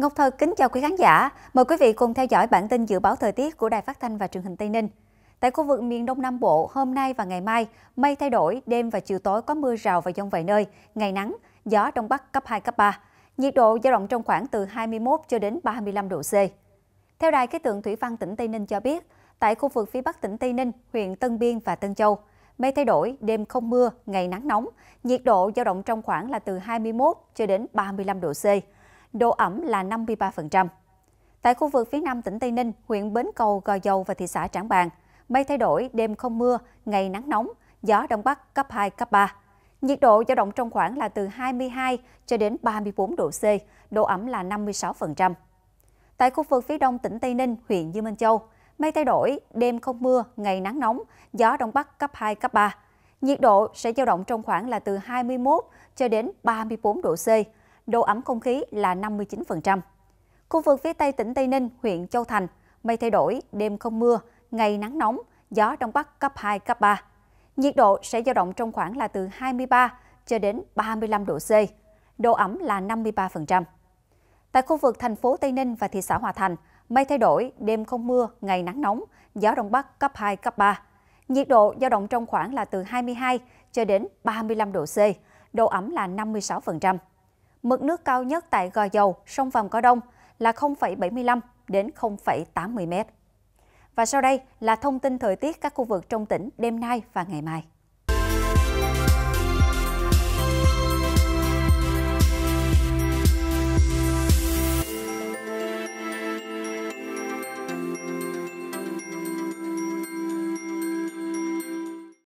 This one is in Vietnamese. Ngọc Thơ kính chào quý khán giả. Mời quý vị cùng theo dõi bản tin dự báo thời tiết của Đài Phát thanh và Truyền hình Tây Ninh. Tại khu vực miền Đông Nam Bộ, hôm nay và ngày mai, mây thay đổi, đêm và chiều tối có mưa rào và dông vài nơi, ngày nắng, gió Đông Bắc cấp 2, cấp 3. Nhiệt độ dao động trong khoảng từ 21 cho đến 35 độ C. Theo Đài Khí tượng Thủy văn tỉnh Tây Ninh cho biết, tại khu vực phía Bắc tỉnh Tây Ninh, huyện Tân Biên và Tân Châu, mây thay đổi, đêm không mưa, ngày nắng nóng, nhiệt độ dao động trong khoảng là từ 21 cho đến 35 độ C. Độ ẩm là 53%. Tại khu vực phía Nam tỉnh Tây Ninh, huyện Bến Cầu, Gò Dầu và thị xã Trảng Bàng, mây thay đổi, đêm không mưa, ngày nắng nóng, gió Đông Bắc cấp 2, cấp 3. Nhiệt độ dao động trong khoảng là từ 22 cho đến 34 độ C, độ ẩm là 56%. Tại khu vực phía Đông tỉnh Tây Ninh, huyện Dương Minh Châu, mây thay đổi, đêm không mưa, ngày nắng nóng, gió Đông Bắc cấp 2, cấp 3. Nhiệt độ sẽ dao động trong khoảng là từ 21 cho đến 34 độ C, độ ẩm không khí là 59%. Khu vực phía Tây tỉnh Tây Ninh, huyện Châu Thành, mây thay đổi, đêm không mưa, ngày nắng nóng, gió Đông Bắc cấp 2, cấp 3. Nhiệt độ sẽ dao động trong khoảng là từ 23 cho đến 35 độ C, độ ẩm là 53%. Tại khu vực thành phố Tây Ninh và thị xã Hòa Thành, mây thay đổi, đêm không mưa, ngày nắng nóng, gió Đông Bắc cấp 2, cấp 3. Nhiệt độ dao động trong khoảng là từ 22 cho đến 35 độ C, độ ẩm là 56%. Mực nước cao nhất tại Gò Dầu, sông Vàm Cỏ Đông là 0,75 đến 0,80 m. Và sau đây là thông tin thời tiết các khu vực trong tỉnh đêm nay và ngày mai.